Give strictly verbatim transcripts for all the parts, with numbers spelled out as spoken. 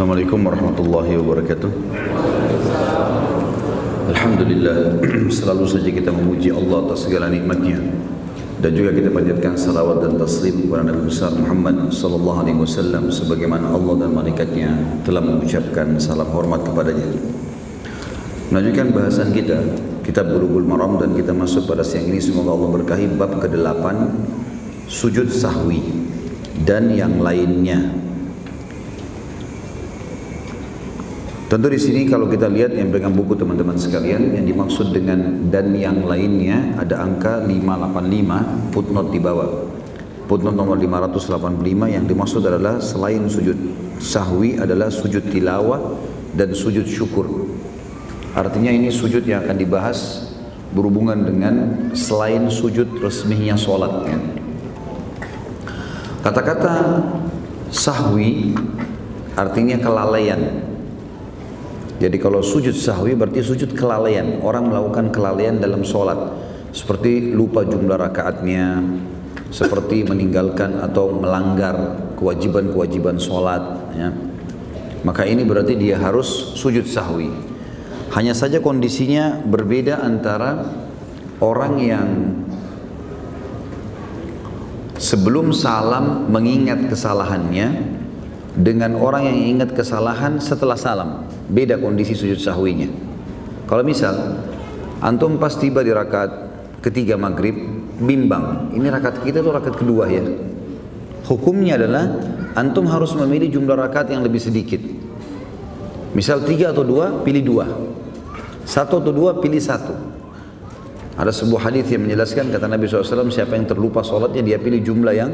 Assalamualaikum warahmatullahi wabarakatuh. Alhamdulillah, selalu saja kita memuji Allah atas segala nikmatnya, dan juga kita panjatkan salawat dan taslim kepada Nabi besar Muhammad sallallahu alaihi wasallam sebagaimana Allah dan malaikatnya telah mengucapkan salam hormat kepadanya. Melanjutkan bahasan kita kitab Bulughul Maram, dan kita masuk pada siang ini, semoga Allah berkahi, bab kedelapan sujud sahwi dan yang lainnya. Tentu di sini kalau kita lihat yang pegang buku teman-teman sekalian, yang dimaksud dengan dan yang lainnya ada angka lima ratus delapan puluh lima, footnote di bawah. Footnote nomor lima ratus delapan puluh lima yang dimaksud adalah selain sujud sahwi adalah sujud tilawah dan sujud syukur. Artinya ini sujud yang akan dibahas berhubungan dengan selain sujud resminya sholat. Kata-kata sahwi artinya kelalaian. Jadi kalau sujud sahwi berarti sujud kelalaian, orang melakukan kelalaian dalam sholat, seperti lupa jumlah rakaatnya, seperti meninggalkan atau melanggar kewajiban-kewajiban sholat, ya. Maka ini berarti dia harus sujud sahwi. Hanya saja kondisinya berbeda antara orang yang sebelum salam mengingat kesalahannya dengan orang yang ingat kesalahan setelah salam. Beda kondisi sujud sahwinya. Kalau misal antum pas tiba di rakaat ketiga maghrib, bimbang, ini rakaat kita tuh rakaat kedua ya, hukumnya adalah antum harus memilih jumlah rakaat yang lebih sedikit. Misal tiga atau dua, pilih dua. Satu atau dua, pilih satu. Ada sebuah hadis yang menjelaskan, kata Nabi shallallahu alaihi wasallam, siapa yang terlupa sholatnya dia pilih jumlah yang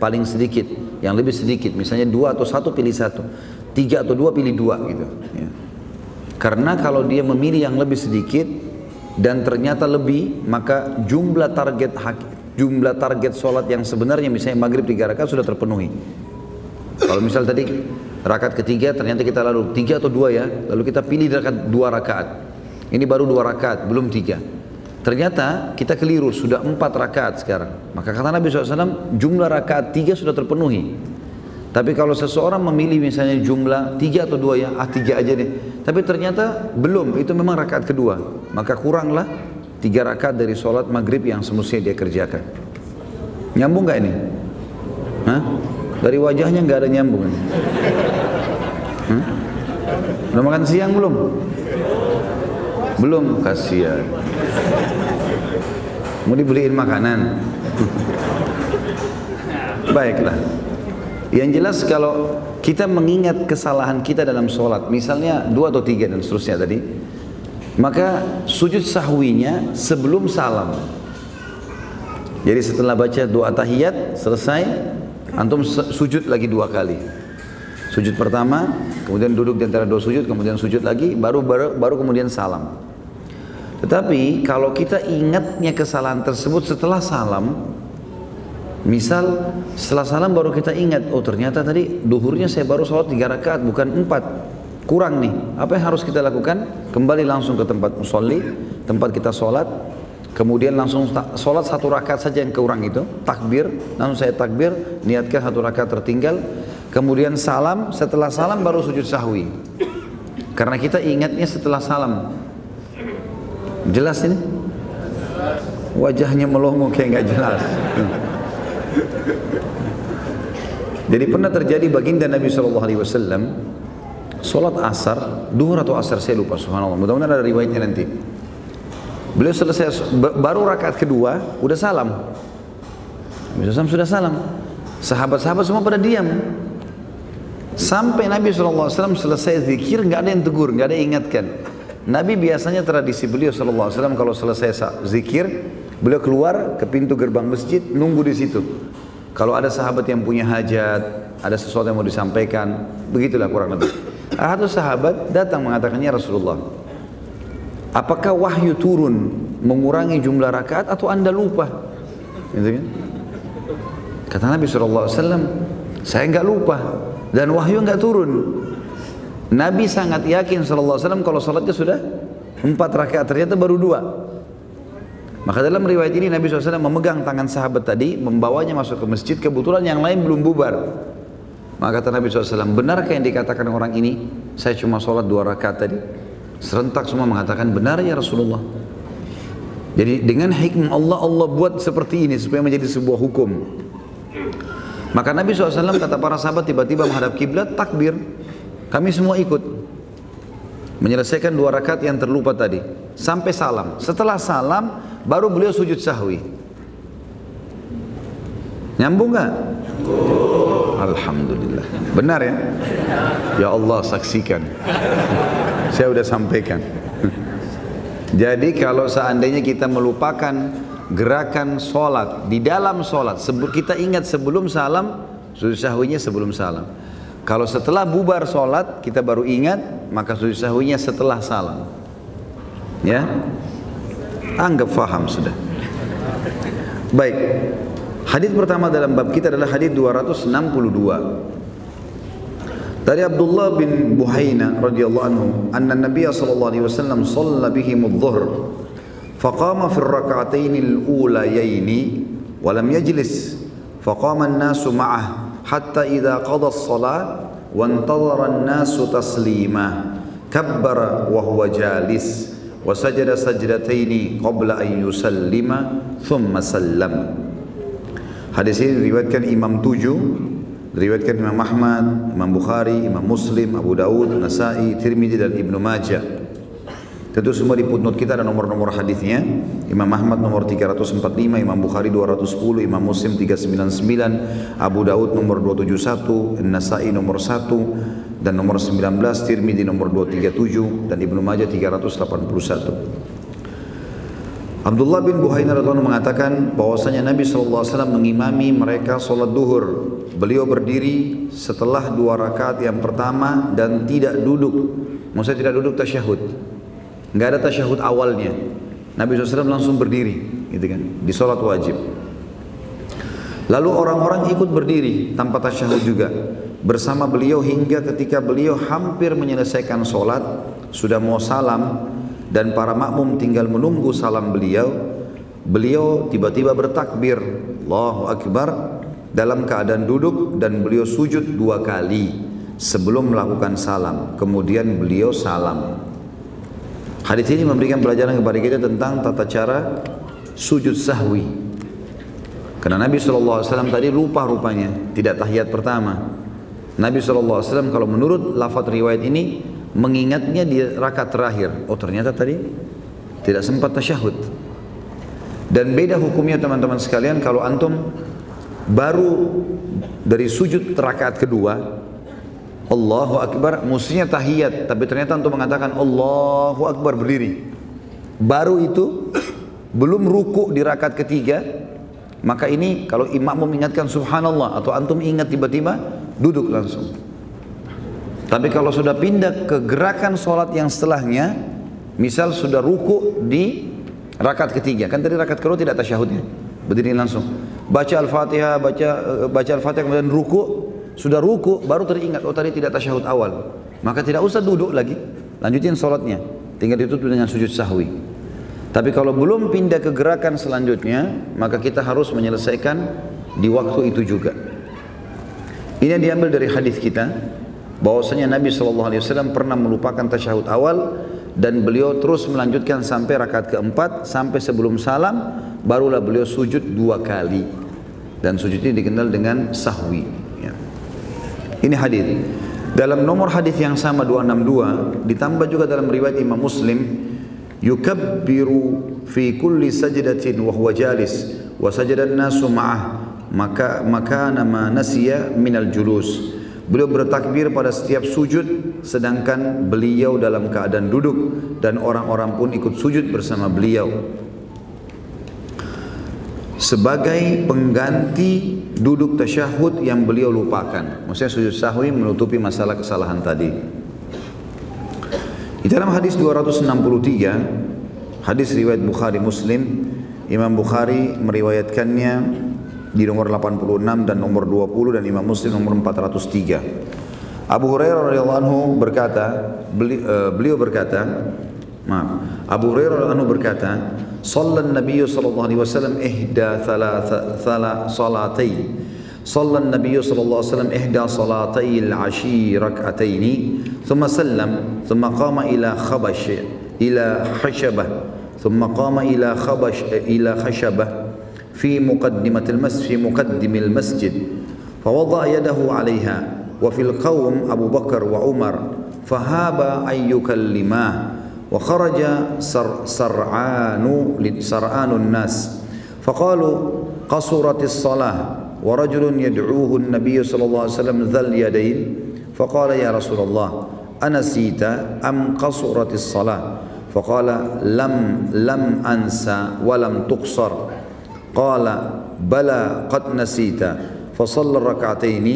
paling sedikit, yang lebih sedikit, misalnya dua atau satu pilih satu, tiga atau dua pilih dua gitu. Ya. Karena kalau dia memilih yang lebih sedikit dan ternyata lebih, maka jumlah target jumlah target sholat yang sebenarnya misalnya maghrib tiga rakaat sudah terpenuhi. Kalau misal tadi rakaat ketiga ternyata kita lalu tiga atau dua ya, lalu kita pilih rakaat dua rakaat. Ini baru dua rakaat, belum tiga. Ternyata kita keliru, sudah empat rakaat sekarang. Maka kata Nabi shallallahu alaihi wasallam, jumlah rakaat tiga sudah terpenuhi. Tapi kalau seseorang memilih misalnya jumlah tiga atau dua ya, ah tiga aja deh. Tapi ternyata belum, itu memang rakaat kedua. Maka kuranglah tiga rakaat dari sholat maghrib yang semestinya dia kerjakan. Nyambung nggak ini? Hah? Dari wajahnya nggak ada nyambung. Hah? Udah makan siang belum? Belum, kasihan. Mau dibeliin makanan. Baiklah. Yang jelas kalau kita mengingat kesalahan kita dalam sholat, misalnya dua atau tiga dan seterusnya tadi, maka sujud sahwinya sebelum salam. Jadi setelah baca doa tahiyat selesai, antum sujud lagi dua kali. Sujud pertama, kemudian duduk di antara dua sujud, kemudian sujud lagi, baru baru, baru kemudian salam. Tetapi kalau kita ingatnya kesalahan tersebut setelah salam, misal setelah salam baru kita ingat, oh ternyata tadi duhurnya saya baru sholat tiga rakaat bukan empat, kurang nih. Apa yang harus kita lakukan? Kembali langsung ke tempat musolli, tempat kita sholat, kemudian langsung sholat satu rakaat saja yang kurang itu, takbir, langsung saya takbir, niatkan satu rakaat tertinggal, kemudian salam, setelah salam baru sujud sahwi. Karena kita ingatnya setelah salam. Jelas ini? Wajahnya melongo kayak nggak jelas. Jadi pernah terjadi baginda Nabi shallallahu alaihi wasallam sholat asar, duhur atau asar, saya lupa, subhanallah, mudah-mudahan ada riwayatnya nanti. Beliau selesai, baru rakaat kedua udah salam. Nabi shallallahu alaihi wasallam sudah salam, sahabat-sahabat semua pada diam, sampai Nabi shallallahu alaihi wasallam selesai zikir nggak ada yang tegur, nggak ada yang ingatkan. Nabi biasanya tradisi beliau shallallahu alaihi wasallam kalau selesai zikir, beliau keluar ke pintu gerbang masjid, nunggu di situ. Kalau ada sahabat yang punya hajat, ada sesuatu yang mau disampaikan, begitulah kurang lebih. Satu sahabat datang mengatakannya, Rasulullah, apakah wahyu turun mengurangi jumlah rakaat atau anda lupa? Gitu kan? Kata Nabi shallallahu alaihi wasallam, saya nggak lupa dan wahyu nggak turun. Nabi sangat yakin shallallahu alaihi wasallam kalau sholatnya sudah empat rakaat, ternyata baru dua. Maka dalam riwayat ini Nabi shallallahu alaihi wasallam memegang tangan sahabat tadi, membawanya masuk ke masjid, kebetulan yang lain belum bubar. Maka kata Nabi shallallahu alaihi wasallam, benarkah yang dikatakan orang ini? Saya cuma sholat dua rakaat tadi. Serentak semua mengatakan, benar ya Rasulullah. Jadi dengan hikmah Allah, Allah buat seperti ini supaya menjadi sebuah hukum. Maka Nabi shallallahu alaihi wasallam kata para sahabat tiba-tiba menghadap kiblat takbir. Kami semua ikut. Menyelesaikan dua rakaat yang terlupa tadi. Sampai salam. Setelah salam, baru beliau sujud sahwi. Nyambung gak? Alhamdulillah. Benar ya? Ya Allah saksikan. Saya udah sampaikan. Jadi kalau seandainya kita melupakan gerakan sholat di dalam sholat, kita ingat sebelum salam, sujud sahwinya sebelum salam. Kalau setelah bubar sholat kita baru ingat, maka sujud sahwinya setelah salam. Ya, anggap faham sudah. Baik. Hadits pertama dalam bab kita adalah hadits dua ratus enam puluh dua. Dari Abdullah bin Buhaina radhiyallahu anhu, anna Nabiya sallallahu alaihi wasallam shalla bihim adh-dhuhr, faqama fi ar-rak'atayn al-ulayaini wa lam yajlis, faqama an-nasu ma'ah hatta idza qada as-salat wa intadhara an-nasu taslima, kabbara wa huwa jalis wa sajada sajdataini qabla an yusallima thumma sallama. Hadis ini diriwayatkan Imam tujuh, diriwayatkan Imam Ahmad, Imam Bukhari, Imam Muslim, Abu Daud, Nasa'i, Tirmidzi dan Ibnu Majah. Tentu semua di footnote kita ada nomor-nomor hadisnya. Imam Ahmad nomor tiga ratus empat puluh lima, Imam Bukhari dua ratus sepuluh, Imam Muslim tiga ratus sembilan puluh sembilan, Abu Daud nomor dua ratus tujuh puluh satu, Nasa'i nomor satu dan nomor sembilan belas, Tirmidzi nomor dua ratus tiga puluh tujuh dan Ibnu Majah tiga ratus delapan puluh satu. Abdullah bin Buhaina radhiyallahu anhu mengatakan bahwasanya Nabi sallallahu alaihi wasallam mengimami mereka salat duhur. Beliau berdiri setelah dua rakaat yang pertama dan tidak duduk. Maksudnya tidak duduk tasyahud. Enggak ada tasyahud awalnya. Nabi sallallahu alaihi wasallam langsung berdiri, gitu kan, di salat wajib. Lalu orang-orang ikut berdiri tanpa tasyahud juga bersama beliau hingga ketika beliau hampir menyelesaikan salat, sudah mau salam dan para makmum tinggal menunggu salam beliau, beliau tiba-tiba bertakbir Allahu Akbar dalam keadaan duduk dan beliau sujud dua kali sebelum melakukan salam, kemudian beliau salam. Hadis ini memberikan pelajaran kepada kita tentang tata cara sujud sahwi, karena Nabi shallallahu alaihi wasallam tadi lupa rupanya, tidak tahiyat pertama. Nabi shallallahu alaihi wasallam kalau menurut lafaz riwayat ini mengingatnya di rakaat terakhir. Oh ternyata tadi tidak sempat tasyahud. Dan beda hukumnya teman-teman sekalian kalau antum baru dari sujud rakaat kedua Allahu Akbar, mestinya tahiyat, tapi ternyata antum mengatakan Allahu Akbar berdiri. Baru itu belum ruku di rakaat ketiga, maka ini kalau imam mengingatkan subhanallah, atau antum ingat tiba-tiba duduk langsung. Tapi kalau sudah pindah ke gerakan sholat yang setelahnya, misal sudah ruku di rakaat ketiga, kan tadi rakaat kedua tidak tasyahudnya, berdiri langsung. Baca al-fatihah, baca baca al-fatihah kemudian ruku, sudah ruku baru teringat, oh tadi tidak tasyahud awal, maka tidak usah duduk lagi, lanjutin sholatnya, tinggal ditutup dengan sujud sahwi. Tapi kalau belum pindah ke gerakan selanjutnya, maka kita harus menyelesaikan di waktu itu juga. Ini yang diambil dari hadis kita, bahwasanya Nabi shallallahu alaihi wasallam pernah melupakan tasyahud awal dan beliau terus melanjutkan sampai rakaat keempat, sampai sebelum salam barulah beliau sujud dua kali, dan sujud ini dikenal dengan sahwi ya. Ini hadis dalam nomor hadis yang sama dua ratus enam puluh dua, ditambah juga dalam riwayat Imam Muslim, yukabbiru fi kulli sajdatin wa huwa jalis wa sajada an-nasu ma'ah maka makana ma nasiya minal julus. Beliau bertakbir pada setiap sujud sedangkan beliau dalam keadaan duduk dan orang-orang pun ikut sujud bersama beliau. Sebagai pengganti duduk tasyahud yang beliau lupakan. Maksudnya sujud sahwi menutupi masalah kesalahan tadi. Di dalam hadis dua ratus enam puluh tiga, hadis riwayat Bukhari Muslim, Imam Bukhari meriwayatkannya di nomor delapan puluh enam dan nomor dua puluh dan Imam Muslim nomor empat ratus tiga. Abu Hurairah radhiyallahu anhu berkata, beli, uh, beliau berkata, maaf, Abu Hurairah radhiyallahu anhu berkata, "Shalla an-nabiyyu sallallahu alaihi wasallam ihda thalatha thala salatayn, صلى النبي صلى الله عليه وسلم إحدى صلاتي العشي ركعتين ثم سلم ثم قام إلى خبش إلى خشبة ثم قام إلى خبش إلى خشبة في مقدمة المسجد في مقدم المسجد فوضع يده عليها وفي القوم أبو بكر وعمر فهاب أن يكلماه وخرج سر سرعان سرعان الناس فقالوا قصرت الصلاة ورجل يدعوه النبي صلى الله عليه وسلم ذا اليدين فقال يا رسول الله أنسيت أم قصرت الصلاة فقال لم لم أنسى ولم تقصر قال بلى قد نسيت فصلى الركعتين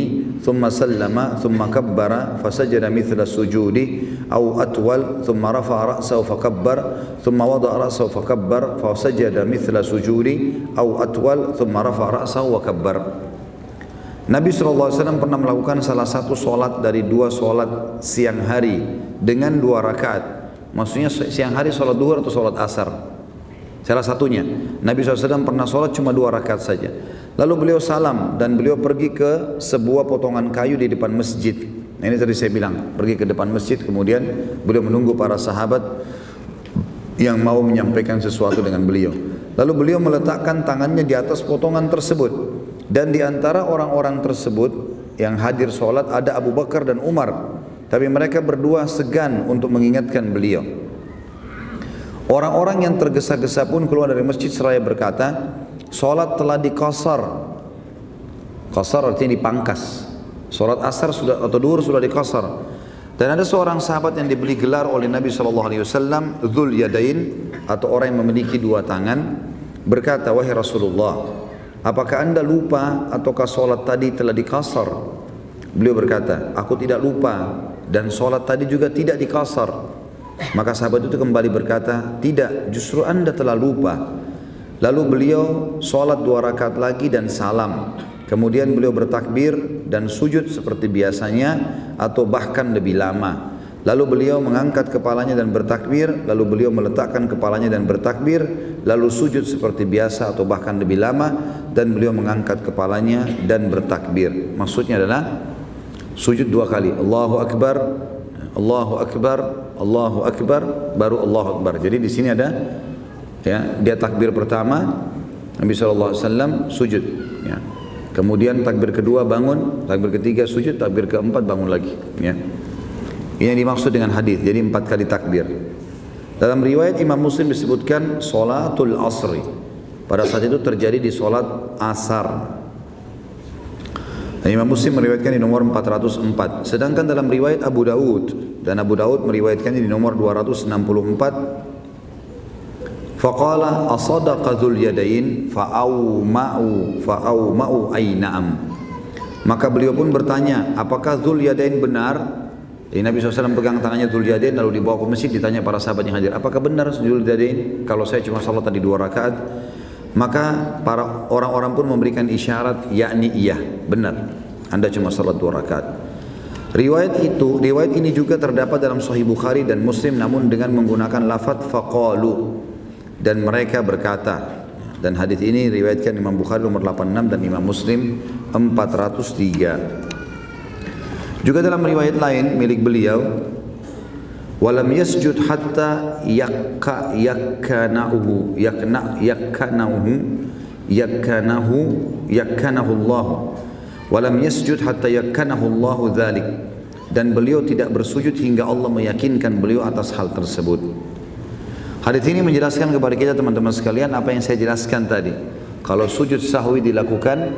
ثم سلم ثم كبر فسجد مثل سجوده أو أطول ثم رفع رأسه فكبر ثم وضع رأسه فكبر فسجد مثل سجوده أو أطول ثم رفع رأسه وكبر. Nabi shallallahu alaihi wasallam pernah melakukan salah satu sholat dari dua sholat siang hari dengan dua rakaat. Maksudnya siang hari sholat duhur atau sholat asar. Salah satunya. Nabi shallallahu alaihi wasallam pernah sholat cuma dua rakaat saja. Lalu beliau salam dan beliau pergi ke sebuah potongan kayu di depan masjid. Nah, ini tadi saya bilang, pergi ke depan masjid kemudian beliau menunggu para sahabat yang mau menyampaikan sesuatu dengan beliau. Lalu beliau meletakkan tangannya di atas potongan tersebut. Dan di antara orang-orang tersebut yang hadir sholat ada Abu Bakar dan Umar. Tapi mereka berdua segan untuk mengingatkan beliau. Orang-orang yang tergesa-gesa pun keluar dari masjid seraya berkata, sholat telah dikasar. Kasar artinya dipangkas. Sholat asar sudah, atau duhur sudah dikasar. Dan ada seorang sahabat yang diberi gelar oleh Nabi shallallahu alaihi wasallam Dzul Yadain, atau orang yang memiliki dua tangan, berkata, wahai Rasulullah, apakah anda lupa ataukah sholat tadi telah dikasar? Beliau berkata, aku tidak lupa dan sholat tadi juga tidak dikasar. Maka sahabat itu kembali berkata, tidak, justru anda telah lupa. Lalu beliau sholat dua rakaat lagi dan salam. Kemudian beliau bertakbir dan sujud seperti biasanya atau bahkan lebih lama. Lalu beliau mengangkat kepalanya dan bertakbir, lalu beliau meletakkan kepalanya dan bertakbir, lalu sujud seperti biasa atau bahkan lebih lama, dan beliau mengangkat kepalanya dan bertakbir. Maksudnya adalah sujud dua kali, Allahu Akbar, Allahu Akbar, Allahu Akbar, baru Allahu Akbar. Jadi di sini ada, ya, dia takbir pertama, Nabi shallallahu alaihi wasallam sujud, ya. Kemudian takbir kedua bangun, takbir ketiga sujud, takbir keempat bangun lagi, ya. Ini yang dimaksud dengan hadis. Jadi empat kali takbir. Dalam riwayat Imam Muslim disebutkan Sholatul Asri. Pada saat itu terjadi di sholat asar. Dan Imam Muslim meriwayatkan di nomor empat ratus empat. Sedangkan dalam riwayat Abu Dawud, dan Abu Dawud meriwayatkannya di nomor dua ratus enam puluh empat. Faqala asadaqa Dzul Yadain fa'auma'u fa'auma'u ayna'am. Maka beliau pun bertanya, apakah Dzul Yadain benar? Nabi shallallahu alaihi wasallam pegang tangannya Dzul Yadain lalu dibawa ke masjid, ditanya para sahabat yang hadir, apakah benar Dzul Yadain? Kalau saya cuma salat tadi dua rakaat, maka para orang-orang pun memberikan isyarat, yakni iya, benar, anda cuma salat dua rakaat. Riwayat itu, riwayat ini juga terdapat dalam Sahih Bukhari dan Muslim, namun dengan menggunakan lafadz faqalu, dan mereka berkata. Dan hadis ini riwayatkan Imam Bukhari nomor delapan puluh enam dan Imam Muslim empat ratus tiga. Juga dalam riwayat lain milik beliau, walam yasjud hatta yakka yakkanahu yakna yakkanahu yakkanahu yakkanahu Allah, walam yasjud hatta yakkanahu Allah dzalik, dan beliau tidak bersujud hingga Allah meyakinkan beliau atas hal tersebut. Hadits ini menjelaskan kepada kita teman-teman sekalian apa yang saya jelaskan tadi. Kalau sujud sahwi dilakukan,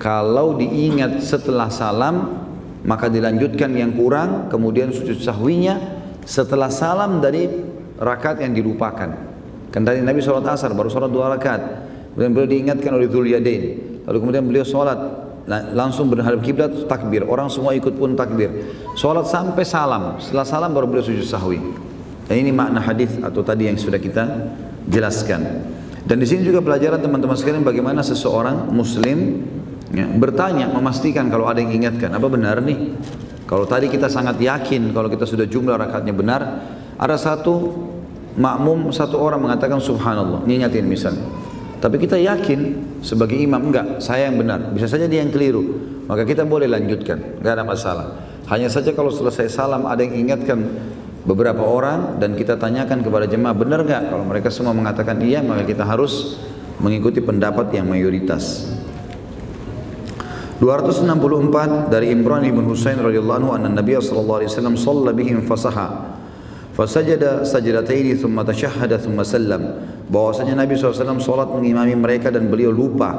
kalau diingat setelah salam, maka dilanjutkan yang kurang, kemudian sujud sahwinya setelah salam dari rakaat yang dilupakan. Kan tadi Nabi sholat asar, baru sholat dua rakaat. Kemudian beliau diingatkan oleh Dzul Yadain. Lalu kemudian beliau sholat, langsung berhadap kiblat takbir. Orang semua ikut pun takbir. Sholat sampai salam, setelah salam baru beliau sujud sahwi. Dan ini makna hadis atau tadi yang sudah kita jelaskan. Dan di sini juga pelajaran teman-teman sekalian bagaimana seseorang Muslim, ya, bertanya, memastikan kalau ada yang ingatkan, apa benar nih? Kalau tadi kita sangat yakin, kalau kita sudah jumlah rakaatnya benar, ada satu makmum, satu orang mengatakan subhanallah, ngingatin misalnya. Tapi kita yakin sebagai imam, enggak, saya yang benar. Bisa saja dia yang keliru. Maka kita boleh lanjutkan, enggak ada masalah. Hanya saja kalau selesai salam ada yang ingatkan beberapa orang dan kita tanyakan kepada jemaah, benar enggak? Kalau mereka semua mengatakan iya, maka kita harus mengikuti pendapat yang mayoritas. dua ratus enam puluh empat dari Imran ibn Husain radhiyallahu anhu, anna Nabi sallallahu alaihi wasallam shalla bihim fasaha fasajada sajdataini thumma tashahhada thumma sallam. Bahwasanya Nabi sallallahu alaihi wasallam salat mengimami mereka dan beliau lupa,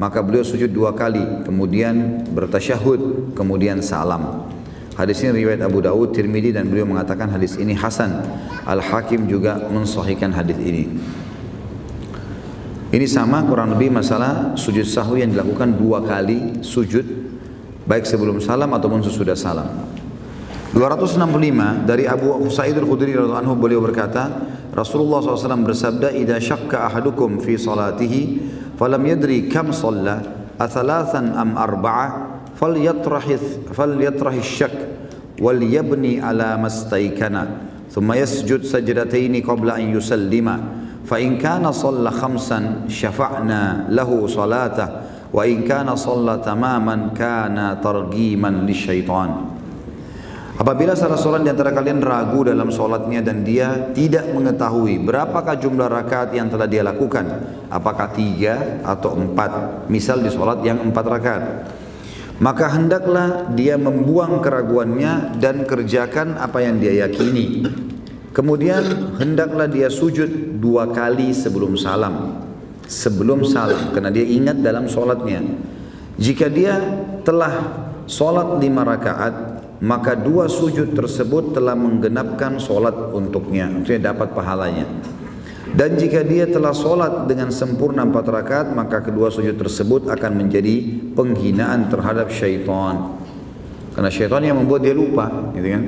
maka beliau sujud dua kali kemudian bertasyahud kemudian salam. Hadis ini riwayat Abu Dawud, Tirmidzi, dan beliau mengatakan hadis ini hasan. Al-Hakim juga mensahihkan hadis ini. Ini sama kurang lebih masalah sujud sahwi yang dilakukan dua kali sujud, baik sebelum salam ataupun sesudah salam. dua ratus enam puluh lima dari Abu Sa'id Al-Khudri radhiyallahu anhu, beliau berkata, Rasulullah shallallahu alaihi wasallam bersabda, "Idza syakka ahadukum fi salatihi, falam yadri kam shalla, athalathan am arba'a, falyatrahith falyatrahish shak, wal yabni ala mastaykana, thumma yasjud sajdataini qabla an yusallima." فإن كان صلى خمسا شفعنا له صلاته وإن كان صلى تماما كان ترجيما للشيطان. Apabila salah seorang di antara kalian ragu dalam solatnya dan dia tidak mengetahui berapakah jumlah rakaat yang telah dia lakukan, apakah tiga atau empat, misal di solat yang empat rakaat, maka hendaklah dia membuang keraguannya dan kerjakan apa yang dia yakini. Kemudian hendaklah dia sujud dua kali sebelum salam, sebelum salam, karena dia ingat dalam solatnya. Jika dia telah solat lima rakaat, maka dua sujud tersebut telah menggenapkan solat untuknya, maksudnya dapat pahalanya. Dan jika dia telah solat dengan sempurna empat rakaat, maka kedua sujud tersebut akan menjadi penghinaan terhadap syaitan, karena syaitan yang membuat dia lupa, gitu kan?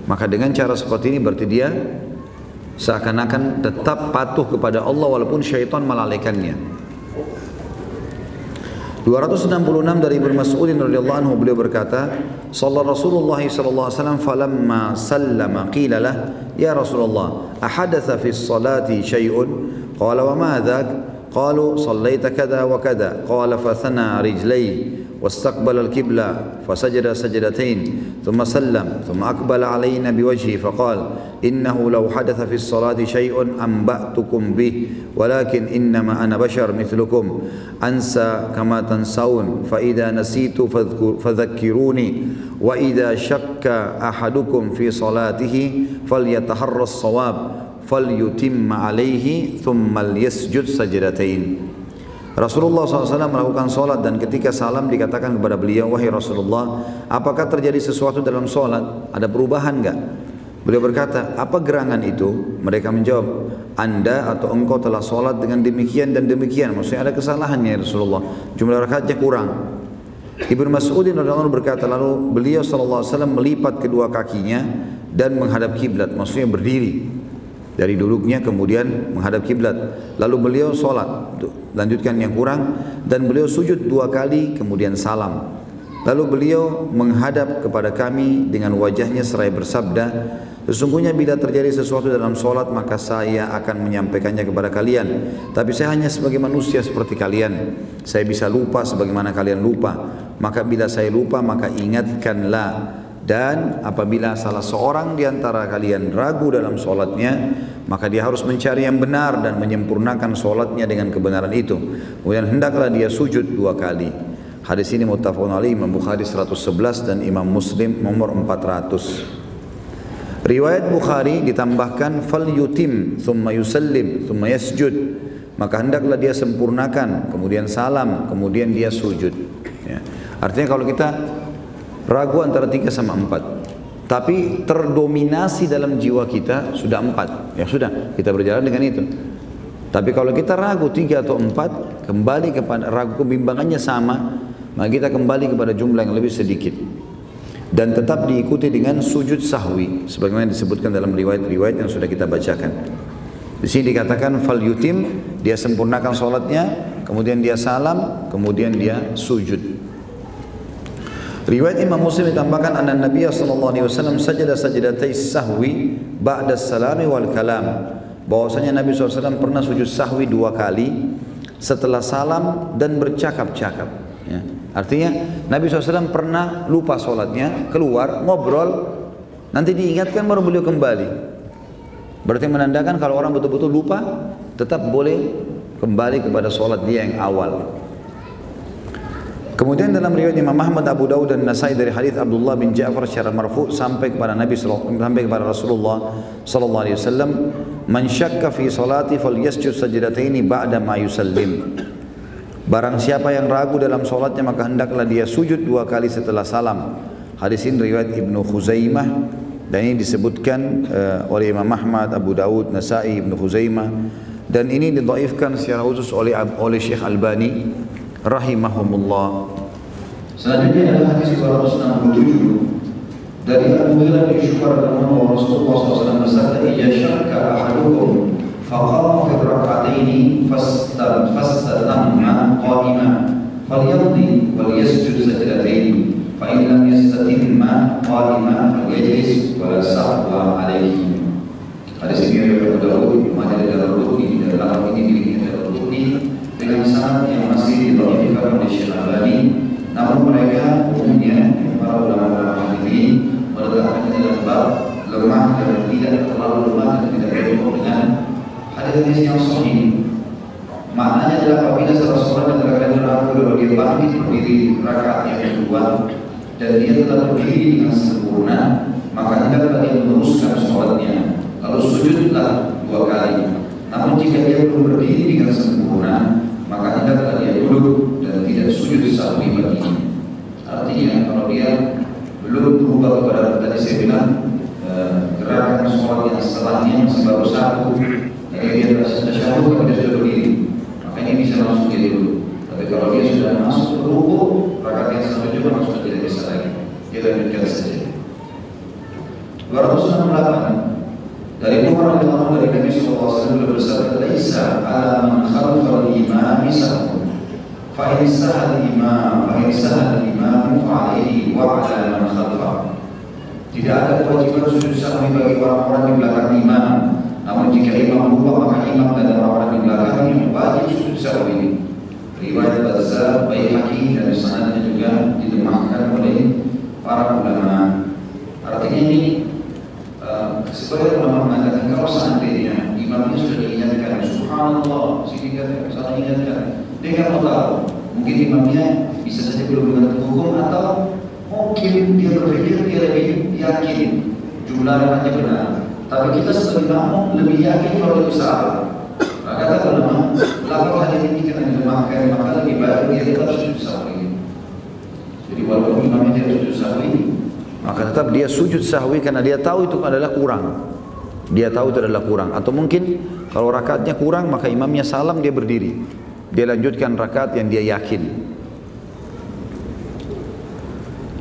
Maka dengan cara seperti ini berarti dia seakan-akan tetap patuh kepada Allah walaupun syaitan melalaikannya. dua ratus enam puluh enam dari Ibnu Mas'ud radhiyallahu anhu, beliau berkata, "Shalla Rasulullah sallallahu alaihi wasallam falamma sallama qila lah, ya Rasulullah, ahadatsa fi sholati syai'un? Qala wa ma dzak? Qalu shallaita kadza wa kadza. Qala fa thana rijlai واستقبل القبلة فسجد سجدتين ثم سلم ثم أقبل علينا بوجهه فقال إنه لو حدث في الصلاة شيء أنبأتكم به ولكن إنما أنا بشر مثلكم أنسى كما تنسون فإذا نسيت فذكروني وإذا شك أحدكم في صلاته فليتحرى الصواب فليتم عليه ثم ليسجد سجدتين. Rasulullah shallallahu alaihi wasallam melakukan solat dan ketika salam dikatakan kepada beliau, wahai Rasulullah, apakah terjadi sesuatu dalam solat? Ada perubahan enggak? Beliau berkata, apa gerangan itu? Mereka menjawab, anda atau engkau telah solat dengan demikian dan demikian. Maksudnya ada kesalahannya ya Rasulullah, jumlah rakaatnya kurang. Ibnu Mas'ud radhiyallahu anhu berkata, lalu beliau shallallahu alaihi wasallam melipat kedua kakinya dan menghadap kiblat, maksudnya berdiri dari duduknya kemudian menghadap kiblat. Lalu beliau solat, lanjutkan yang kurang, dan beliau sujud dua kali kemudian salam. Lalu beliau menghadap kepada kami dengan wajahnya seraya bersabda, sesungguhnya bila terjadi sesuatu dalam solat maka saya akan menyampaikannya kepada kalian. Tapi saya hanya sebagai manusia seperti kalian, saya bisa lupa sebagaimana kalian lupa. Maka bila saya lupa maka ingatkanlah. Dan apabila salah seorang di antara kalian ragu dalam solatnya, maka dia harus mencari yang benar dan menyempurnakan solatnya dengan kebenaran itu. Kemudian hendaklah dia sujud dua kali. Hadis ini muttafaqun alaih, Imam Bukhari seratus sebelas dan Imam Muslim nomor empat ratus. Riwayat Bukhari ditambahkan fal yutim thumma yusallim thumma yasjud. Maka hendaklah dia sempurnakan, kemudian salam, kemudian dia sujud. Ya. Artinya kalau kita ragu antara tiga sama empat, tapi terdominasi dalam jiwa kita sudah empat, ya sudah, kita berjalan dengan itu. Tapi kalau kita ragu tiga atau empat, kembali kepada ragu kebimbangannya sama, maka kita kembali kepada jumlah yang lebih sedikit. Dan tetap diikuti dengan sujud sahwi, sebagaimana disebutkan dalam riwayat-riwayat yang sudah kita bacakan. Di sini dikatakan fal yutim, dia sempurnakan sholatnya, kemudian dia salam, kemudian dia sujud. Riwayat Imam Muslim ditambahkan anna Nabi sallallahu alaihi wasallam sajada sajdatai sahwi ba'da salami wal kalam. Bahwasanya Nabi sallallahu alaihi wasallam pernah sujud sahwi dua kali setelah salam dan bercakap-cakap. Ya. Artinya Nabi shallallahu alaihi wasallam pernah lupa sholatnya, keluar, ngobrol, nanti diingatkan baru beliau kembali. Berarti menandakan kalau orang betul-betul lupa, tetap boleh kembali kepada sholat dia yang awal. Kemudian dalam riwayat Imam Ahmad, Abu Dawud dan Nasai dari hadits Abdullah bin Ja'far secara marfu sampai kepada Nabi sampai kepada Rasulullah sallallahu alaihi wasallam, "Man syakka fi salati falyasjud sajdataini ba'da ma yusallim." Barang siapa yang ragu dalam salatnya maka hendaklah dia sujud dua kali setelah salam. Hadis ini riwayat Ibnu Khuzaimah dan ini disebutkan uh, oleh Imam Ahmad, Abu Dawud, Nasai, Ibnu Khuzaimah dan ini didhaifkan secara khusus oleh oleh Syekh Albani rahimahumullah. Selanjutnya adalah hadis dua ratus enam puluh tujuh dari Abu Hurairah bin Syukur radhiyallahu anhu, Rasulullah sallallahu alaihi wasallam bersabda, "Idza syakka ahadukum faqama fi rak'ataini fastatamma qa'iman falyamdi wa yasjud sajdataini fa in lam yastatimma qa'iman falyajlis wa la sahwa alayhi." Hadis ini riwayat Abu Dawud, Imam Ad-Darimi dan Al-Bukhari ini dengan sanad yang masih didhaifkan oleh Syekh Albani, namun mereka umumnya para ulama ini meletakkan dalam bab lemah dan tidak terlalu lemah dan tidak berhubung dengan hadis yang sahih. Maknanya adalah apabila setelah sholat dan terkadang ragu dan dia bangkit berdiri rakaat yang kedua dan dia telah berdiri dengan sempurna, maka hendaklah dia meneruskan sholatnya lalu sujudlah dua kali. Namun jika dia belum berdiri dengan sempurna, maka hendaklah dia duduk dan tidak sujud sahwi baginya. Artinya kalau dia belum berubah kepada tadi saya bilang eh, gerakan sholat yang setelahnya masih baru satu, jadi dia terasa tasyahud kemudian sudah berdiri, maka ini bisa langsung jadi dulu. Tapi kalau dia sudah masuk ke ruku, rakaat yang satu juga langsung tidak bisa lagi, dia lanjutkan saja. dua ratus enam puluh delapan dari Umar radhiyallahu anhu dari Nabi sallallahu alaihi wasallam bersabda, "Laisa 'ala man khalfal imam sahun. Fa in sahal imam, fa in sahal imam fa'alaihi wa 'ala man khalfah." Tidak ada kewajiban sujud sahwi bagi orang-orang di belakang imam. Namun jika imam lupa maka imam dan orang-orang di belakangnya wajib sujud sahwi. Riwayat Bazzar, Baihaqi dan sanadnya juga dilemahkan oleh para ulama. Artinya ini sebagai ulama mengatakan kalau seandainya imamnya sudah diingatkan, subhanallah, sini katakan, salah ingatkan, dia nggak tahu, mungkin imamnya bisa saja belum mengerti hukum atau mungkin dia berpikir dia lebih yakin jumlah rakaatnya benar, tapi kita sebagai makmum lebih yakin kalau itu salah. Maka kata ulama, kalau hal ini karena dilemahkan maka lebih baik dia tetap sujud sahwi. Jadi walaupun imamnya tidak sujud sahwi, maka tetap dia sujud sahwi karena dia tahu itu adalah kurang. Dia tahu itu adalah kurang. Atau mungkin kalau rakaatnya kurang maka imamnya salam dia berdiri. Dia lanjutkan rakaat yang dia yakin.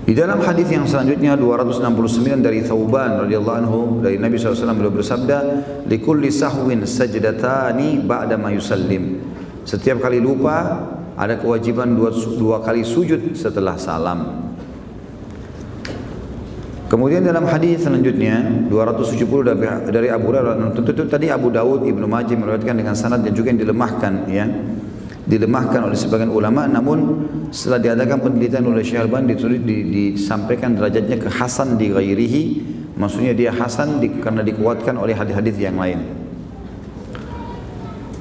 Di dalam hadis yang selanjutnya dua ratus enam puluh sembilan dari Thauban radhiyallahu anhu dari Nabi sallallahu alaihi wasallam beliau bersabda, "Likulli sahwin sajdatani ba'da ma yusallim." Setiap kali lupa ada kewajiban dua, dua kali sujud setelah salam. Kemudian dalam hadis selanjutnya dua ratus tujuh puluh dari Abu Hurairah, tentu tadi Abu Dawud, Ibnu Majah meriwayatkan dengan sanad yang juga yang dilemahkan, ya, dilemahkan oleh sebagian ulama. Namun setelah diadakan penelitian oleh Syekh Albani ditulis disampaikan derajatnya ke hasan di ghairihi, maksudnya dia hasan di, karena dikuatkan oleh hadis-hadis yang lain.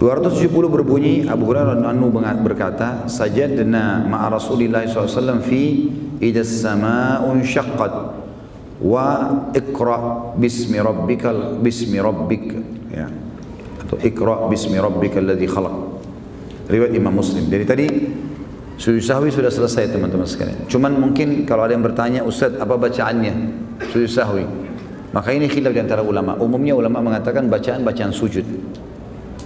dua ratus tujuh puluh berbunyi, Abu Hurairah anhu berkata, "Sajadna ma'a Rasulillah sallallahu alaihi wasallam fi idas sama'un syaqqat." Wa iqra bismi rabbikal bismi rabbik, ya, atau iqra bismi rabbikal ladzi khalaq, riwayat Imam Muslim. Jadi tadi sujud sahwi sudah selesai teman-teman sekalian, cuman mungkin kalau ada yang bertanya, "Ustaz, apa bacaannya sujud sahwi?" Maka ini khilaf di antara ulama. Umumnya ulama mengatakan bacaan-bacaan sujud,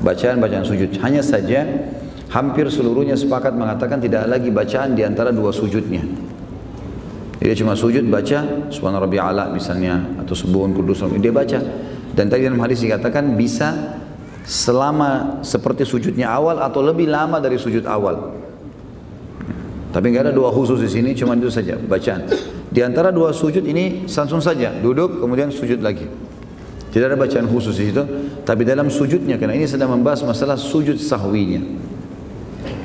bacaan-bacaan sujud, hanya saja hampir seluruhnya sepakat mengatakan tidak lagi bacaan di antara dua sujudnya. Dia cuma sujud baca subhana rabbiyal a'la misalnya atau subuhun qudus, dia baca. Dan tadi dalam hadis dikatakan bisa selama seperti sujudnya awal atau lebih lama dari sujud awal. Tapi enggak ada doa khusus di sini, cuma itu saja bacaan. Di antara dua sujud ini langsung saja duduk kemudian sujud lagi. Tidak ada bacaan khusus di situ, tapi dalam sujudnya karena ini sedang membahas masalah sujud sahwinya.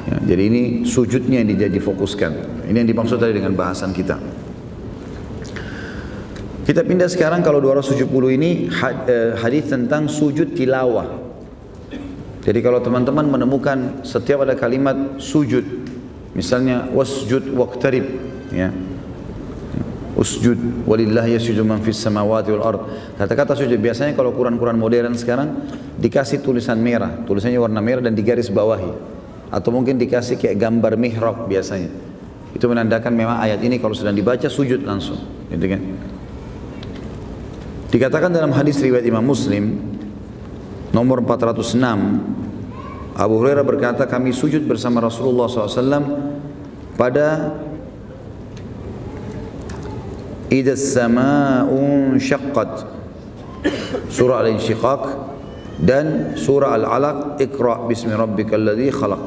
Ya, jadi ini sujudnya yang jadi fokuskan. Ini yang dimaksud tadi dengan bahasan kita. Kita pindah sekarang kalau dua ratus tujuh puluh ini hadis tentang sujud tilawah. Jadi kalau teman-teman menemukan setiap ada kalimat sujud, misalnya wasjud waqtarib, ya. Usjud walillahi yasjudu man fis samawati wal ard. Kata-kata sujud biasanya kalau Quran-Quran modern sekarang dikasih tulisan merah, tulisannya warna merah dan digaris bawahi. Atau mungkin dikasih kayak gambar mihrab biasanya. Itu menandakan memang ayat ini kalau sedang dibaca sujud langsung, gitu kan? Dikatakan dalam hadis riwayat Imam Muslim nomor empat ratus enam, Abu Hurairah berkata, kami sujud bersama Rasulullah shallallahu alaihi wasallam pada Idas Sama'un Syaqqat, surah Al-Insyiqaq, dan surah Al-Alaq, Iqra' bismi rabbikal ladzi khalaq.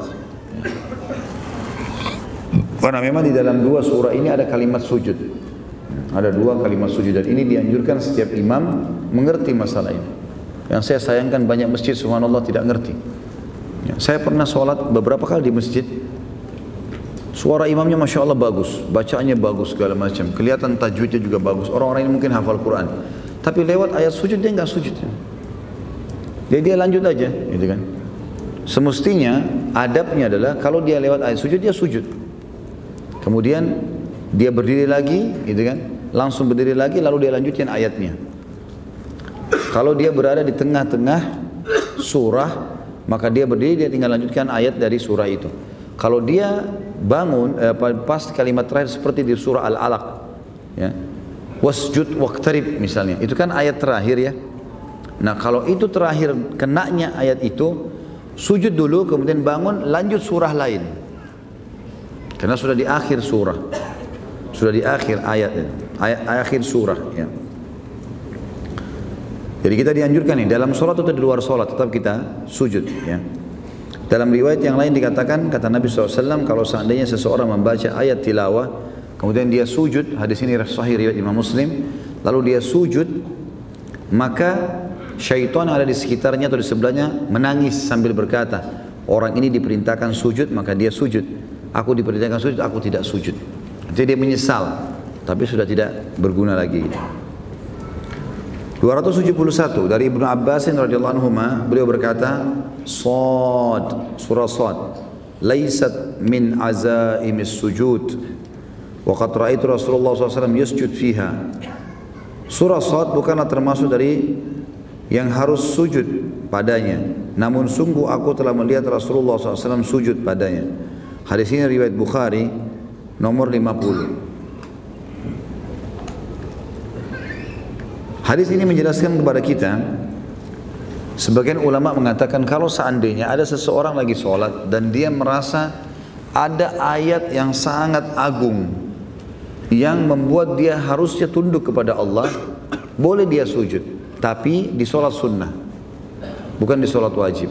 Karena memang di dalam dua surah ini ada kalimat sujud. Ada dua kalimat sujud dan ini dianjurkan setiap imam mengerti masalah ini. Yang saya sayangkan banyak masjid subhanallah tidak ngerti. Saya pernah sholat beberapa kali di masjid. Suara imamnya Masya Allah bagus, bacaannya bagus segala macam. Kelihatan tajwidnya juga bagus. Orang-orang ini mungkin hafal Quran. Tapi lewat ayat sujud dia nggak sujud. Jadi dia lanjut aja, gitu kan? Semestinya adabnya adalah kalau dia lewat ayat sujud dia sujud, kemudian dia berdiri lagi, gitu kan? Langsung berdiri lagi lalu dia lanjutin ayatnya. Kalau dia berada di tengah-tengah surah maka dia berdiri dia tinggal lanjutkan ayat dari surah itu. Kalau dia bangun eh, pas kalimat terakhir seperti di surah Al-Alaq, ya, wasjud waqtarib misalnya, itu kan ayat terakhir ya. Nah kalau itu terakhir kenanya ayat itu, sujud dulu kemudian bangun lanjut surah lain. Karena sudah di akhir surah. Sudah di akhir ayat, ayat akhir surah. Ya. Jadi kita dianjurkan nih dalam sholat atau di luar sholat tetap kita sujud. Ya. Dalam riwayat yang lain dikatakan kata Nabi shallallahu alaihi wasallam kalau seandainya seseorang membaca ayat tilawah kemudian dia sujud, hadis ini sahih riwayat Imam Muslim, lalu dia sujud maka syaitan ada di sekitarnya atau di sebelahnya menangis sambil berkata, orang ini diperintahkan sujud maka dia sujud, aku diperintahkan sujud aku tidak sujud. Jadi dia menyesal tapi sudah tidak berguna lagi. Dua ratus tujuh puluh satu dari Ibnu Abbasin radhiyallahu anhu beliau berkata, Sad, surah Sad, laisat min azaimis sujud wa qad ra'aitu Rasulullah shallallahu alaihi wasallam yasjud fiha. Surah Sad bukanlah termasuk dari yang harus sujud padanya, namun sungguh aku telah melihat Rasulullah shallallahu alaihi wasallam sujud padanya. Hadis ini riwayat Bukhari nomor lima puluh. Hadis ini menjelaskan kepada kita, sebagian ulama mengatakan kalau seandainya ada seseorang lagi sholat dan dia merasa ada ayat yang sangat agung yang membuat dia harusnya tunduk kepada Allah, boleh dia sujud. Tapi di sholat sunnah, bukan di sholat wajib.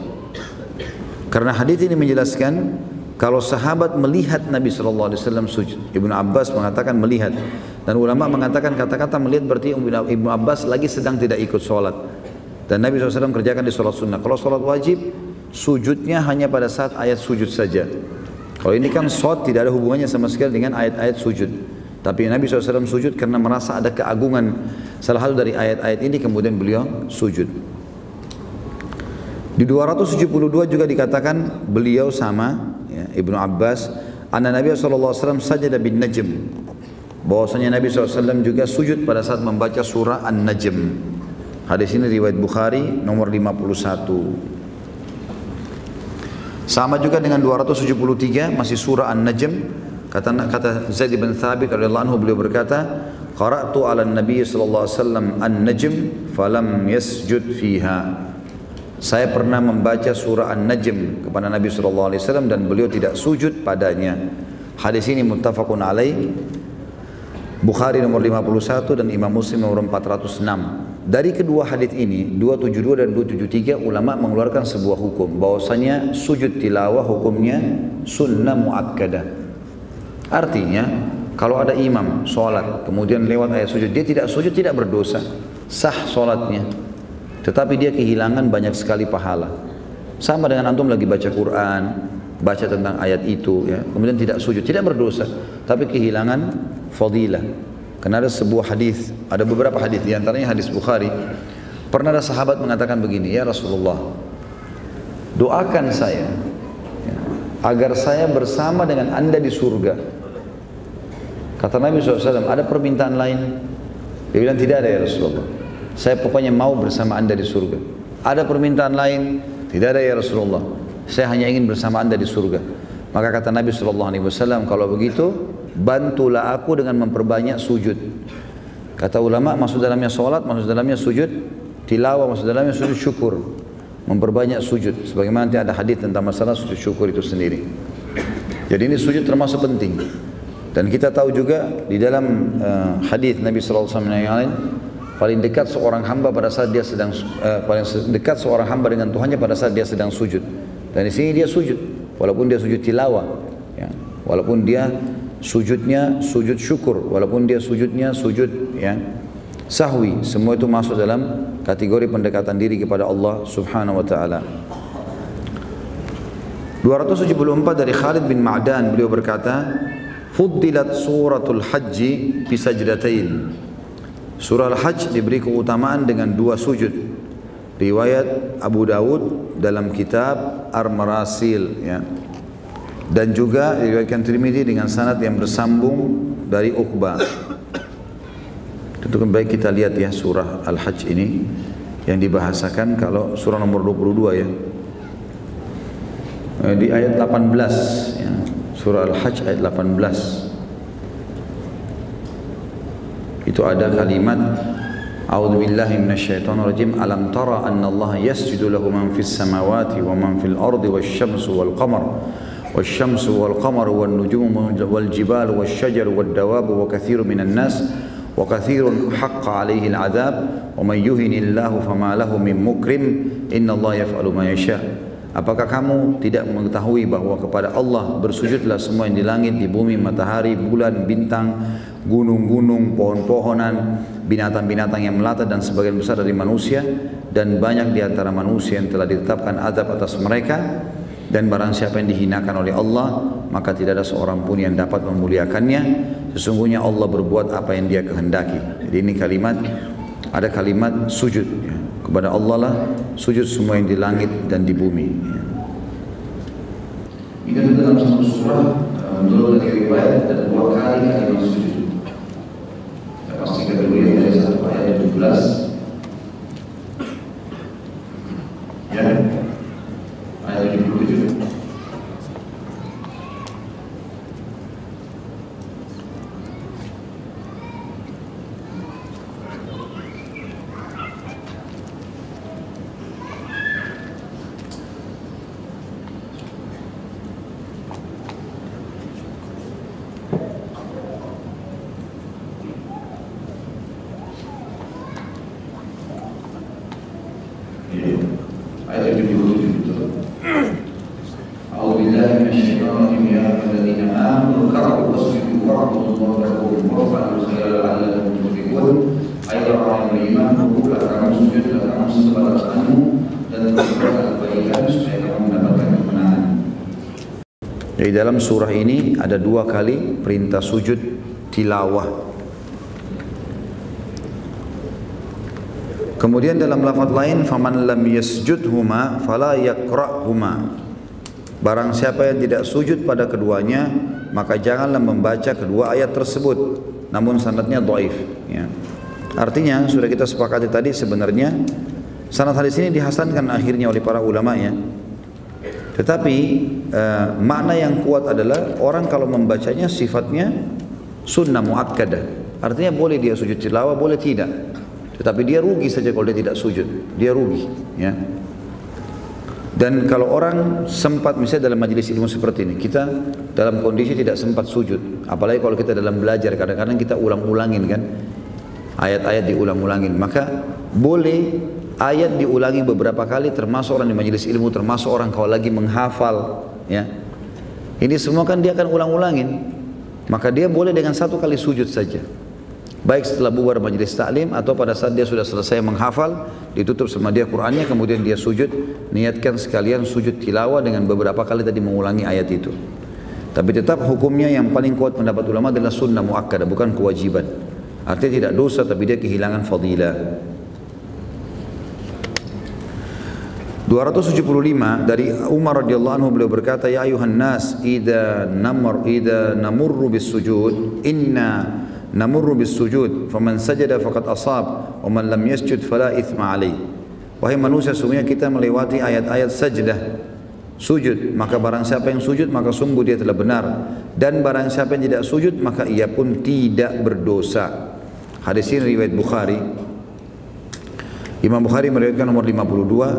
Karena hadis ini menjelaskan kalau sahabat melihat Nabi shallallahu alaihi wasallam sujud. Ibnu Abbas mengatakan melihat. Dan ulama mengatakan kata-kata melihat berarti Ibnu Abbas lagi sedang tidak ikut sholat. Dan Nabi shallallahu alaihi wasallam kerjakan di sholat sunnah. Kalau sholat wajib, sujudnya hanya pada saat ayat sujud saja. Kalau ini kan sholat tidak ada hubungannya sama sekali dengan ayat-ayat sujud. Tapi Nabi shallallahu alaihi wasallam sujud karena merasa ada keagungan salah satu dari ayat-ayat ini kemudian beliau sujud. Di dua ratus tujuh puluh dua juga dikatakan beliau sama ya, Ibnu Abbas, anna Nabi shallallahu alaihi wasallam sajada bin Najm, bahwasanya Nabi shallallahu alaihi wasallam juga sujud pada saat membaca surah An-Najm. Hadis ini riwayat Bukhari nomor lima puluh satu. Sama juga dengan dua ratus tujuh puluh tiga masih surah An-Najm. Kata kata Zaid bin Thabit radhiyallahu anhu beliau berkata, qara'tu 'ala Nabi sallallahu alaihi wasallam An-Najm falam yasjud fiha. Saya pernah membaca surah An-Najm kepada Nabi sallallahu alaihi wasallam dan beliau tidak sujud padanya. Hadis ini muttafaqun alaih. Bukhari nomor lima puluh satu dan Imam Muslim nomor empat ratus enam. Dari kedua hadis ini, dua ratus tujuh puluh dua dan dua ratus tujuh puluh tiga, ulama mengeluarkan sebuah hukum bahwasanya sujud tilawah hukumnya sunnah muakkadah. Artinya, kalau ada imam sholat, kemudian lewat ayat sujud, dia tidak sujud, tidak berdosa, sah sholatnya. Tetapi dia kehilangan banyak sekali pahala. Sama dengan antum lagi baca Quran, baca tentang ayat itu, ya, kemudian tidak sujud, tidak berdosa, tapi kehilangan fadilah. Karena ada sebuah hadis, ada beberapa hadis, diantaranya hadis Bukhari. Pernah ada sahabat mengatakan begini, ya Rasulullah, doakan saya ya, agar saya bersama dengan Anda di surga. Kata Nabi shallallahu alaihi wasallam, ada permintaan lain? Dia bilang tidak ada ya Rasulullah. Saya pokoknya mau bersama Anda di surga. Ada permintaan lain? Tidak ada ya Rasulullah. Saya hanya ingin bersama Anda di surga. Maka kata Nabi shallallahu alaihi wasallam, kalau begitu bantulah aku dengan memperbanyak sujud. Kata ulama, maksud dalamnya sholat, maksud dalamnya sujud tilawah, maksud dalamnya sujud syukur. Memperbanyak sujud, sebagaimana nanti ada hadis tentang masalah sujud syukur itu sendiri. Jadi ini sujud termasuk penting. Dan kita tahu juga di dalam uh, hadis Nabi shallallahu alaihi wasallam, paling dekat seorang hamba pada saat dia sedang uh, paling dekat seorang hamba dengan Tuhannya pada saat dia sedang sujud. Dan di sini dia sujud, walaupun dia sujud tilawah, ya. Walaupun dia sujudnya sujud syukur, walaupun dia sujudnya sujud ya sahwi, semua itu masuk dalam kategori pendekatan diri kepada Allah Subhanahu Wa Taala. dua tujuh empat dari Khalid bin Ma'dan, beliau berkata, "Fuddilat suratul Hajji bi sajdatain." Surah Al-Hajj diberi keutamaan dengan dua sujud. Riwayat Abu Dawud dalam kitab Ar-Marasil ya. Dan juga diriwayatkan Tirmidzi dengan sanad yang bersambung dari Uqbah. Tentu baik kita lihat ya surah Al-Hajj ini yang dibahasakan kalau surah nomor dua puluh dua ya. Di ayat delapan belas ya. Surah Al-Hajj ayat delapan belas. Itu ada kalimat A'udzu billahi minasyaitonir rajim. Alam tara anna Allah yasjudu lahu man fis samawati wa man fil ardi wasyamsu wal qamar wasyamsu wal qamar wan nujumu wal jibalu wasyajaru wad dawabu wa katsirun minan nas wa katsirun haqqo alaihi al adzab wa may yuhinillahu fama lahu min mukrim innallaha yaf'alu ma yasha. Apakah kamu tidak mengetahui bahwa kepada Allah bersujudlah semua yang di langit, di bumi, matahari, bulan, bintang, gunung-gunung, pohon-pohonan, binatang-binatang yang melata dan sebagian besar dari manusia, dan banyak di antara manusia yang telah ditetapkan azab atas mereka, dan barang siapa yang dihinakan oleh Allah maka tidak ada seorang pun yang dapat memuliakannya, sesungguhnya Allah berbuat apa yang dia kehendaki. Jadi ini kalimat, ada kalimat sujud ya. Kepada Allah lah sujud semua yang di langit dan di bumi. Kita dalam satu surah menurut riwayat ada dua kali kalimat sujud. Kita pasti kita lihat dari satu ayat tujuh belas. Ya, ayat tujuh puluh tujuh. Jadi dalam surah ini ada dua kali perintah sujud tilawah. Kemudian dalam lafaz lain, faman lam yasjudhuma fala yaqra'huma. Barang siapa yang tidak sujud pada keduanya, maka janganlah membaca kedua ayat tersebut. Namun sanadnya dhaif ya. Artinya sudah kita sepakati tadi sebenarnya sanad hadis ini dihasankan akhirnya oleh para ulama ya. Tetapi eh, makna yang kuat adalah orang kalau membacanya sifatnya sunnah mu'akkadah. Artinya boleh dia sujud tilawah, boleh tidak. Tetapi dia rugi saja kalau dia tidak sujud. Dia rugi ya. Dan kalau orang sempat, misalnya dalam majelis ilmu seperti ini, kita dalam kondisi tidak sempat sujud. Apalagi kalau kita dalam belajar, kadang-kadang kita ulang-ulangin kan. Ayat-ayat diulang-ulangin. Maka boleh ayat diulangi beberapa kali, termasuk orang di majelis ilmu, termasuk orang kalau lagi menghafal ya. Ini semua kan dia akan ulang-ulangin. Maka dia boleh dengan satu kali sujud saja. baik setelah bubar majelis taklim atau pada saat dia sudah selesai menghafal, ditutup sama dia Qur'annya, kemudian dia sujud. Niatkan sekalian sujud tilawah dengan beberapa kali tadi mengulangi ayat itu. Tapi tetap hukumnya yang paling kuat pendapat ulama adalah sunnah muakkadah, bukan kewajiban. Artinya tidak dosa, tapi dia kehilangan fadilah. dua ratus tujuh puluh lima dari Umar radhiyallahu anhu, beliau berkata, ya ayuhan nas idza namur idza namurru bis sujud inna namurru bis sujud faman sajada faqad asab wa man lam yasjud fala ithma alaih. Wahai manusia, sungguhnya kita melewati ayat-ayat sajdah, sujud, maka barang siapa yang sujud maka sungguh dia telah benar, dan barang siapa yang tidak sujud maka ia pun tidak berdosa. Hadis ini riwayat Bukhari. Imam Bukhari meriwayatkan nomor lima puluh dua.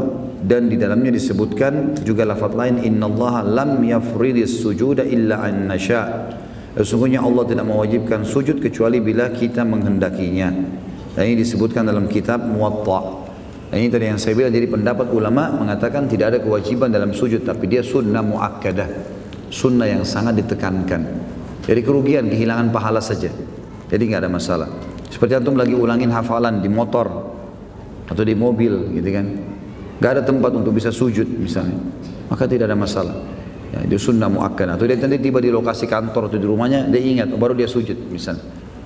Dan di dalamnya disebutkan juga lafaz lain, innallaha lam yafridis sujuda illa an nasha. Sesungguhnya Allah tidak mewajibkan sujud kecuali bila kita menghendakinya. Dan ini disebutkan dalam kitab Muwatta. Dan ini tadi yang saya bilang, jadi pendapat ulama mengatakan tidak ada kewajiban dalam sujud, tapi dia sunnah muakkadah, sunnah yang sangat ditekankan. Jadi kerugian, kehilangan pahala saja. Jadi nggak ada masalah. Seperti antum lagi ulangin hafalan di motor atau di mobil gitu kan, gak ada tempat untuk bisa sujud misalnya, maka tidak ada masalah. Ya, itu sunnah muakkadah. Atau dia nanti tiba di lokasi kantor atau di rumahnya, dia ingat, baru dia sujud misalnya,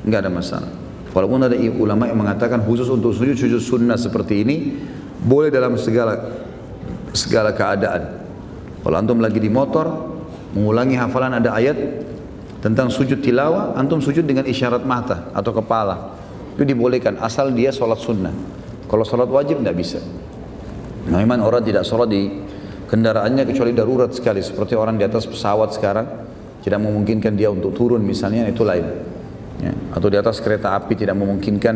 nggak ada masalah. Walaupun ada ulama yang mengatakan khusus untuk sujud, sujud sunnah seperti ini boleh dalam segala segala keadaan. Kalau antum lagi di motor, mengulangi hafalan ada ayat tentang sujud tilawah, antum sujud dengan isyarat mata atau kepala, itu dibolehkan asal dia sholat sunnah. Kalau sholat wajib nggak bisa. Nah, memang orang tidak sholat di kendaraannya kecuali darurat sekali, seperti orang di atas pesawat sekarang tidak memungkinkan dia untuk turun misalnya, itu lain ya. Atau di atas kereta api tidak memungkinkan,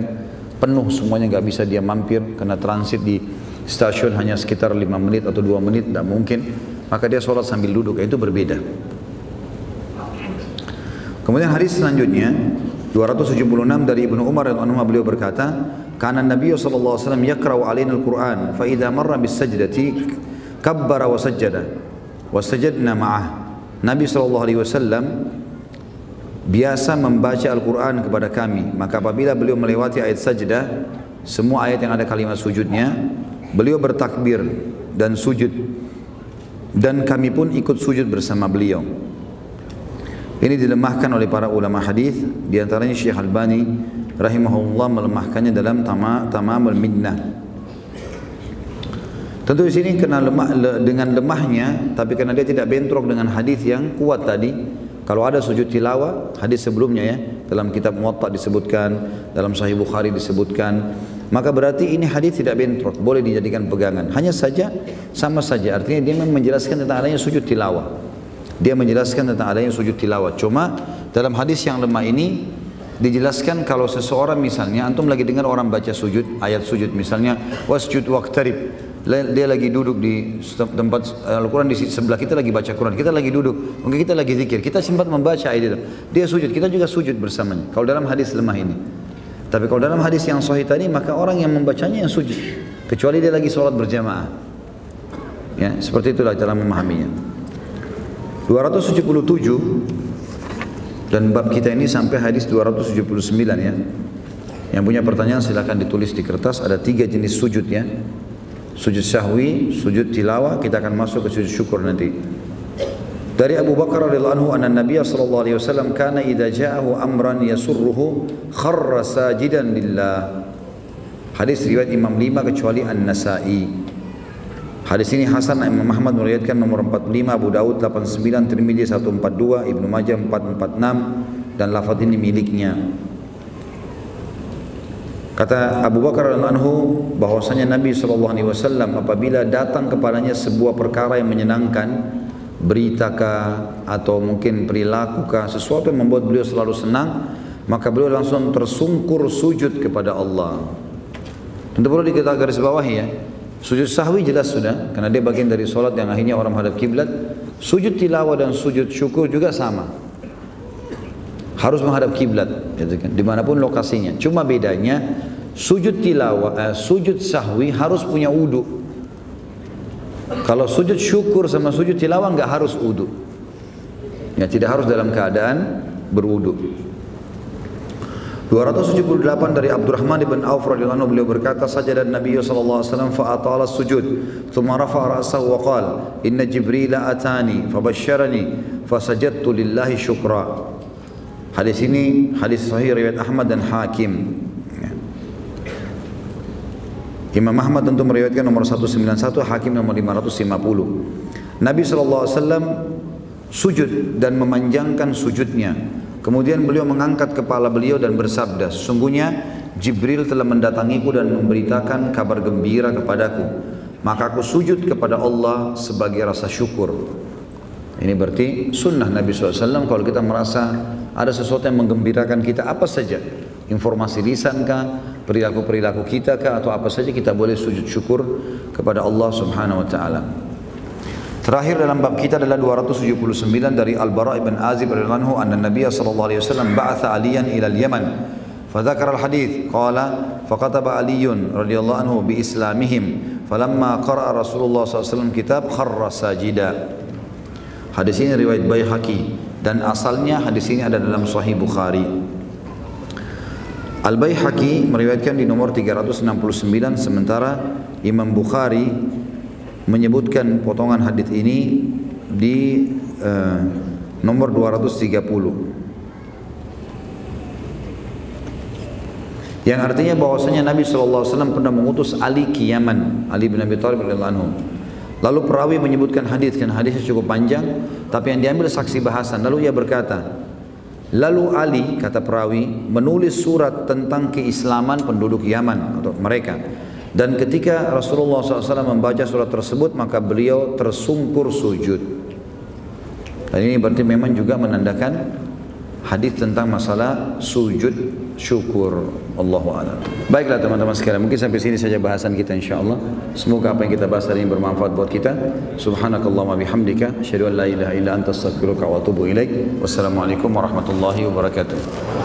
penuh semuanya, nggak bisa dia mampir karena transit di stasiun hanya sekitar lima menit atau dua menit, tidak mungkin, maka dia sholat sambil duduk, itu berbeda. Kemudian hadis selanjutnya dua ratus tujuh puluh enam dari Ibnu Umar radhiyallahu anhu, beliau berkata, kana Nabi sallallahu alaihi wasallam yaqra'u alaina al-Qur'an fa idza marra bis sajdati kabbara wa sajjada wa sajadna ma'ah. Nabi sallallahu alaihi wasallam biasa membaca Al-Qur'an kepada kami, maka apabila beliau melewati ayat sajdah, semua ayat yang ada kalimat sujudnya, beliau bertakbir dan sujud, dan kami pun ikut sujud bersama beliau. Ini dilemahkan oleh para ulama hadis, di antaranya Syekh Albani rahimahullah melemahkannya dalam tama, Tamamul Minnah. Tentu di sini kena lemah, le, dengan lemahnya, tapi karena dia tidak bentrok dengan hadis yang kuat tadi. Kalau ada sujud tilawah, hadis sebelumnya ya, dalam kitab Muwatta disebutkan, dalam Sahih Bukhari disebutkan, maka berarti ini hadis tidak bentrok, boleh dijadikan pegangan. Hanya saja sama saja, artinya dia menjelaskan tentang adanya sujud tilawah. Dia menjelaskan tentang adanya sujud tilawah. Cuma dalam hadis yang lemah ini dijelaskan kalau seseorang misalnya, antum lagi dengar orang baca sujud, ayat sujud misalnya, wasjud waqtarib, dia lagi duduk di tempat Al-Quran, di sebelah kita lagi baca Quran, kita lagi duduk, mungkin kita lagi zikir, kita sempat membaca ayat itu, dia sujud, kita juga sujud bersamanya, kalau dalam hadis lemah ini. Tapi kalau dalam hadis yang sahih tadi, maka orang yang membacanya yang sujud, kecuali dia lagi sholat berjamaah. Ya, seperti itulah cara memahaminya. dua ratus tujuh puluh tujuh. Dan bab kita ini sampai hadis dua ratus tujuh puluh sembilan ya. Yang punya pertanyaan silakan ditulis di kertas. Ada tiga jenis sujud ya. Sujud sahwi, sujud tilawah. Kita akan masuk ke sujud syukur nanti. Dari Abu Bakar radhiyallahu anhu, anna Nabiya sallallahu alaihi wasallam kana idza ja'ahu amran yasurruhu kharra sajidan lillah. Hadis riwayat Imam lima kecuali An-Nasa'i. Hadis ini Hasan, Imam Ahmad meriwayatkan nomor empat puluh lima, Abu Daud delapan puluh sembilan, Tirmidzi seratus empat puluh dua, Ibnu Majah empat ratus empat puluh enam, dan lafaz ini miliknya. Kata Abu Bakar radhiyallahu anhu bahwasanya Nabi sallallahu alaihi wasallam apabila datang kepadanya sebuah perkara yang menyenangkan, beritakah atau mungkin perilakukah, sesuatu yang membuat beliau selalu senang, maka beliau langsung tersungkur sujud kepada Allah. Tentu perlu kita garis bawahi ya. Sujud sahwi jelas sudah, karena dia bagian dari solat yang akhirnya orang menghadap kiblat. Sujud tilawah dan sujud syukur juga sama, harus menghadap kiblat, gitu kan, dimanapun lokasinya. Cuma bedanya, sujud tilawah, eh, sujud sahwi harus punya wudu. Kalau sujud syukur sama sujud tilawah nggak harus wudu. Ya, tidak harus dalam keadaan berwudu. dua ratus tujuh puluh delapan dari Abdurrahman bin Auf radhiyallahu anhu, beliau berkata, sajada Nabi sallallahu alaihi wasallam fa atala as-sujud thumma rafa'a ra'sahu wa qala inna Jibril atani fabashsharani fasajadtu lillahi syukra. Hadis ini hadis sahih riwayat Ahmad dan Hakim. Imam Ahmad tentu meriwayatkan nomor seratus sembilan puluh satu, Hakim nomor lima ratus lima puluh. Nabi sallallahu alaihi wasallam sujud dan memanjangkan sujudnya. Kemudian beliau mengangkat kepala beliau dan bersabda, sesungguhnya Jibril telah mendatangiku dan memberitakan kabar gembira kepadaku. Maka aku sujud kepada Allah sebagai rasa syukur. Ini berarti sunnah Nabi shallallahu alaihi wasallam kalau kita merasa ada sesuatu yang menggembirakan kita, apa saja. Informasi lisan kah, perilaku-perilaku kita kah, atau apa saja, kita boleh sujud syukur kepada Allah subhanahu wa ta'ala. Terakhir dalam bab kita adalah dua ratus tujuh puluh sembilan dari Al-Bara' ibn Azib radhiyallahu anhu, anna Nabiya sallallahu alaihi wasallam ba'atha Aliyan ila al-Yaman fa dzakara al-hadits qala fa kataba Aliyun radhiyallahu anhu bi islamihim falamma qara'a Rasulullah sallallahu alaihi wasallam kitab kharra sajida. Hadis ini riwayat Baihaqi dan asalnya hadis ini ada dalam Sahih Bukhari. Al-Baihaqi meriwayatkan di nomor tiga ratus enam puluh sembilan, sementara Imam Bukhari menyebutkan potongan hadis ini di uh, nomor dua ratus tiga puluh, yang artinya bahwasanya Nabi sallallahu alaihi wasallam pernah mengutus Ali ke Yaman, Ali bin Abi Thalib radhiyallahu anhu. Lalu perawi menyebutkan hadis, kan hadisnya cukup panjang, tapi yang diambil saksi bahasan. Lalu ia berkata, lalu Ali, kata perawi, menulis surat tentang keislaman penduduk Yaman atau mereka. Dan ketika Rasulullah shallallahu alaihi wasallam membaca surat tersebut, maka beliau tersungkur sujud. Dan ini berarti memang juga menandakan hadis tentang masalah sujud syukur. Allahu a'lam. Baiklah teman-teman sekalian, mungkin sampai sini saja bahasan kita insyaallah. Semoga apa yang kita bahas hari ini bermanfaat buat kita. Subhanakallahumma bihamdika asyhadu an la ilaha illa anta astaghfiruka wa atubu ilaik. Wassalamualaikum warahmatullahi wabarakatuh.